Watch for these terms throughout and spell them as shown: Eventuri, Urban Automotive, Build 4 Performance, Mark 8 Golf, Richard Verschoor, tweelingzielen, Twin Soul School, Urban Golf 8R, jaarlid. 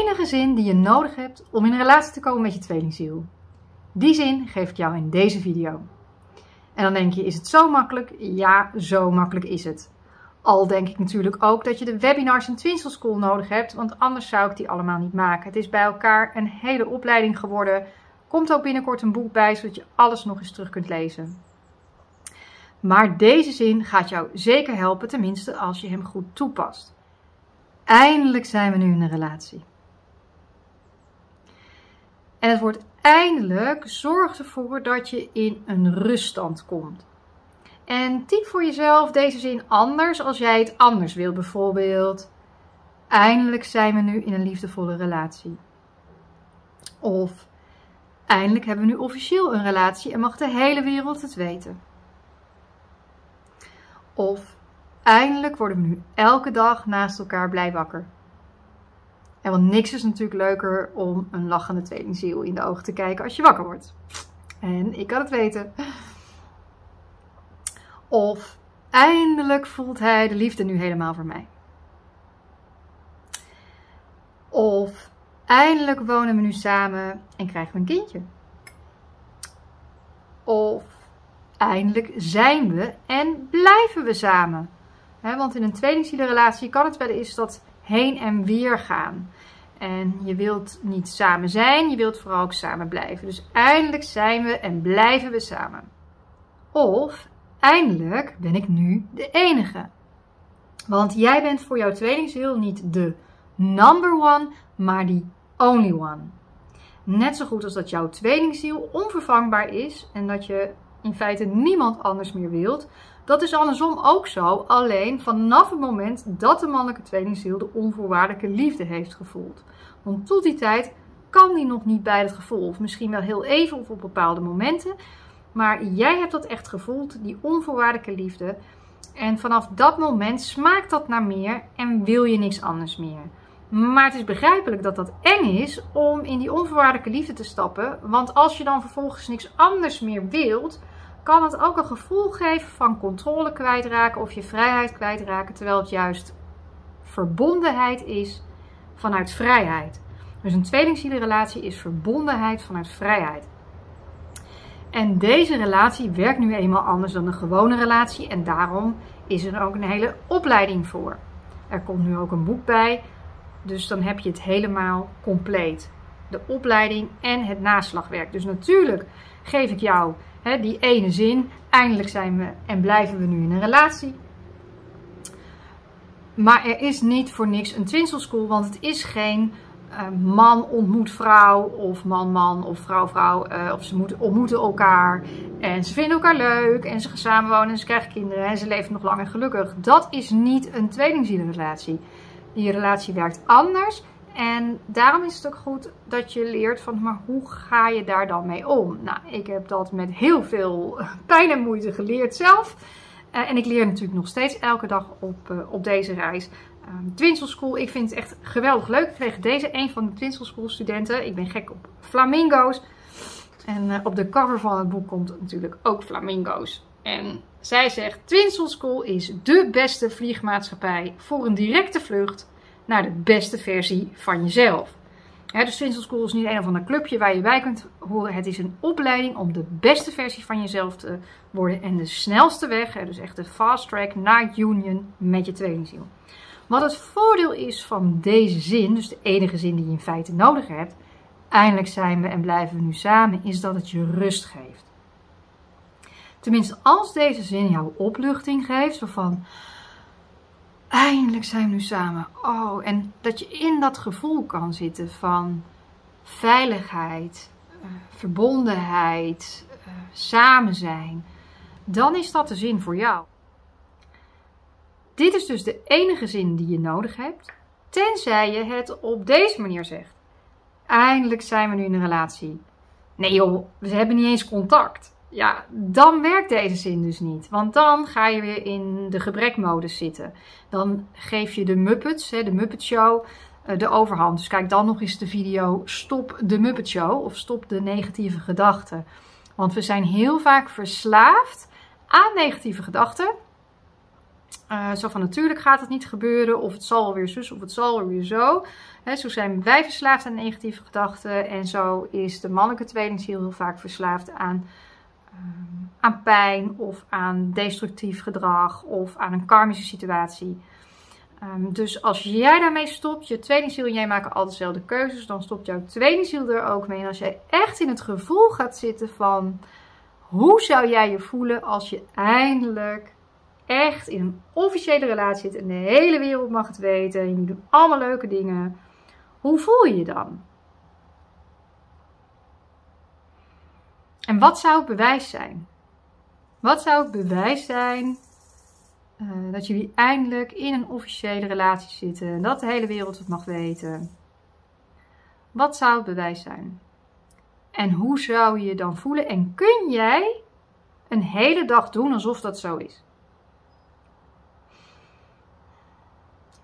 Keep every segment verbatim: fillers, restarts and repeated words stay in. enige zin die je nodig hebt om in een relatie te komen met je tweelingziel. Die zin geef ik jou in deze video. En dan denk je, is het zo makkelijk? Ja, zo makkelijk is het. Al denk ik natuurlijk ook dat je de webinars in Twin Soul School nodig hebt, want anders zou ik die allemaal niet maken. Het is bij elkaar een hele opleiding geworden. Komt ook binnenkort een boek bij, zodat je alles nog eens terug kunt lezen. Maar deze zin gaat jou zeker helpen, tenminste als je hem goed toepast. Eindelijk zijn we nu in een relatie. En het woord eindelijk zorgt ervoor dat je in een ruststand komt. En typ voor jezelf deze zin anders als jij het anders wil. Bijvoorbeeld, eindelijk zijn we nu in een liefdevolle relatie. Of, eindelijk hebben we nu officieel een relatie en mag de hele wereld het weten. Of, eindelijk worden we nu elke dag naast elkaar blij wakker. En want niks is natuurlijk leuker om een lachende tweelingziel in de ogen te kijken als je wakker wordt. En ik kan het weten. Of, eindelijk voelt hij de liefde nu helemaal voor mij. Of, eindelijk wonen we nu samen en krijgen we een kindje. Of, eindelijk zijn we en blijven we samen. He, want in een tweelingzielenrelatie kan het wel eens dat heen en weer gaan. En je wilt niet samen zijn, je wilt vooral ook samen blijven. Dus eindelijk zijn we en blijven we samen. Of, eindelijk ben ik nu de enige. Want jij bent voor jouw tweelingziel niet de number one, maar die only one. Net zo goed als dat jouw tweelingziel onvervangbaar is en dat je in feite niemand anders meer wilt. Dat is andersom ook zo, alleen vanaf het moment dat de mannelijke tweelingziel de onvoorwaardelijke liefde heeft gevoeld. Want tot die tijd kan die nog niet bij dat gevoel, of misschien wel heel even of op bepaalde momenten. Maar jij hebt dat echt gevoeld, die onvoorwaardelijke liefde. En vanaf dat moment smaakt dat naar meer en wil je niks anders meer. Maar het is begrijpelijk dat dat eng is om in die onvoorwaardelijke liefde te stappen. Want als je dan vervolgens niks anders meer wilt, kan het ook een gevoel geven van controle kwijtraken of je vrijheid kwijtraken. Terwijl het juist verbondenheid is vanuit vrijheid. Dus een tweelingzielenrelatie is verbondenheid vanuit vrijheid. En deze relatie werkt nu eenmaal anders dan een gewone relatie en daarom is er ook een hele opleiding voor. Er komt nu ook een boek bij, dus dan heb je het helemaal compleet. De opleiding en het naslagwerk. Dus natuurlijk geef ik jou hè, die ene zin, eindelijk zijn we en blijven we nu in een relatie. Maar er is niet voor niks een Twin Soul School, want het is geen Uh, man ontmoet vrouw of man man of vrouw vrouw uh, of ze moeten, ontmoeten elkaar en ze vinden elkaar leuk en ze gaan samenwonen en ze krijgen kinderen en ze leven nog lang en gelukkig. Dat is niet een tweelingzielenrelatie. Die relatie werkt anders en daarom is het ook goed dat je leert van maar hoe ga je daar dan mee om? Nou, ik heb dat met heel veel pijn en moeite geleerd zelf uh, en ik leer natuurlijk nog steeds elke dag op, uh, op deze reis. Um, Twin Soul School, ik vind het echt geweldig leuk. Ik kreeg deze een van de Twin Soul School studenten. Ik ben gek op flamingo's. En uh, op de cover van het boek komt natuurlijk ook flamingo's. En zij zegt, Twin Soul School is de beste vliegmaatschappij voor een directe vlucht naar de beste versie van jezelf. He, dus Twin Soul School is niet een of ander clubje waar je bij kunt horen. Het is een opleiding om de beste versie van jezelf te worden. En de snelste weg, he, dus echt de fast track naar union met je tweelingziel. Wat het voordeel is van deze zin, dus de enige zin die je in feite nodig hebt, eindelijk zijn we en blijven we nu samen, is dat het je rust geeft. Tenminste, als deze zin jouw opluchting geeft, zo van, eindelijk zijn we nu samen. Oh, en dat je in dat gevoel kan zitten van veiligheid, verbondenheid, samen zijn, dan is dat de zin voor jou. Dit is dus de enige zin die je nodig hebt, tenzij je het op deze manier zegt. Eindelijk zijn we nu in een relatie. Nee joh, we hebben niet eens contact. Ja, dan werkt deze zin dus niet. Want dan ga je weer in de gebrekmodus zitten. Dan geef je de Muppets, de Muppet Show, de overhand. Dus kijk dan nog eens de video Stop de Muppet Show of Stop de negatieve gedachten. Want we zijn heel vaak verslaafd aan negatieve gedachten. Uh, zo van natuurlijk gaat het niet gebeuren, of het zal wel weer zus, of het zal wel weer zo. He, zo zijn wij verslaafd aan negatieve gedachten en zo is de mannelijke tweelingziel heel vaak verslaafd aan, um, aan pijn of aan destructief gedrag of aan een karmische situatie. Um, dus als jij daarmee stopt, je tweelingziel en jij maken altijd dezelfde keuzes, dan stopt jouw tweelingziel er ook mee. En als jij echt in het gevoel gaat zitten van hoe zou jij je voelen als je eindelijk echt in een officiële relatie zit en de hele wereld mag het weten en je doet allemaal leuke dingen, hoe voel je je dan? En wat zou het bewijs zijn? Wat zou het bewijs zijn uh, dat jullie eindelijk in een officiële relatie zitten en dat de hele wereld het mag weten? Wat zou het bewijs zijn? En hoe zou je je dan voelen? En kun jij een hele dag doen alsof dat zo is?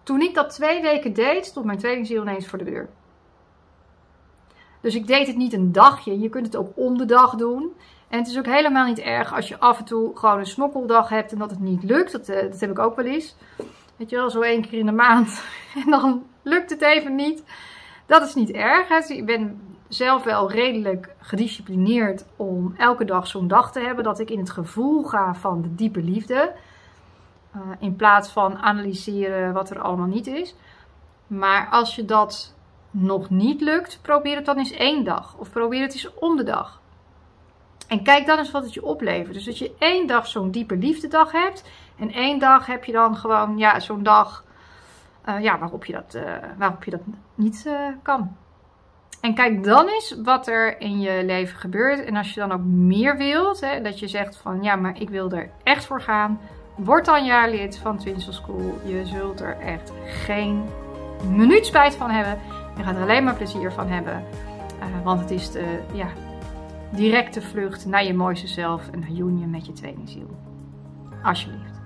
Toen ik dat twee weken deed, stond mijn tweelingziel ineens voor de deur. Dus ik deed het niet een dagje. Je kunt het ook om de dag doen. En het is ook helemaal niet erg als je af en toe gewoon een smokkeldag hebt en dat het niet lukt. Dat, dat heb ik ook wel eens. Weet je wel, zo één keer in de maand. En dan lukt het even niet. Dat is niet erg. Hè? Ik ben zelf wel redelijk gedisciplineerd om elke dag zo'n dag te hebben. Dat ik in het gevoel ga van de diepe liefde. Uh, in plaats van analyseren wat er allemaal niet is. Maar als je dat nog niet lukt, probeer het dan eens één dag. Of probeer het eens om de dag. En kijk dan eens wat het je oplevert. Dus dat je één dag zo'n diepe liefdedag hebt. En één dag heb je dan gewoon ja, zo'n dag uh, ja, waarop, je dat, uh, waarop je dat niet uh, kan. En kijk dan eens wat er in je leven gebeurt. En als je dan ook meer wilt, hè, dat je zegt van ja, maar ik wil er echt voor gaan. Word dan jaarlid van Twin Soul School. Je zult er echt geen minuut spijt van hebben. Je gaat er alleen maar plezier van hebben. Uh, want het is de ja, directe vlucht naar je mooiste zelf en een union met je tweelingziel. Alsjeblieft.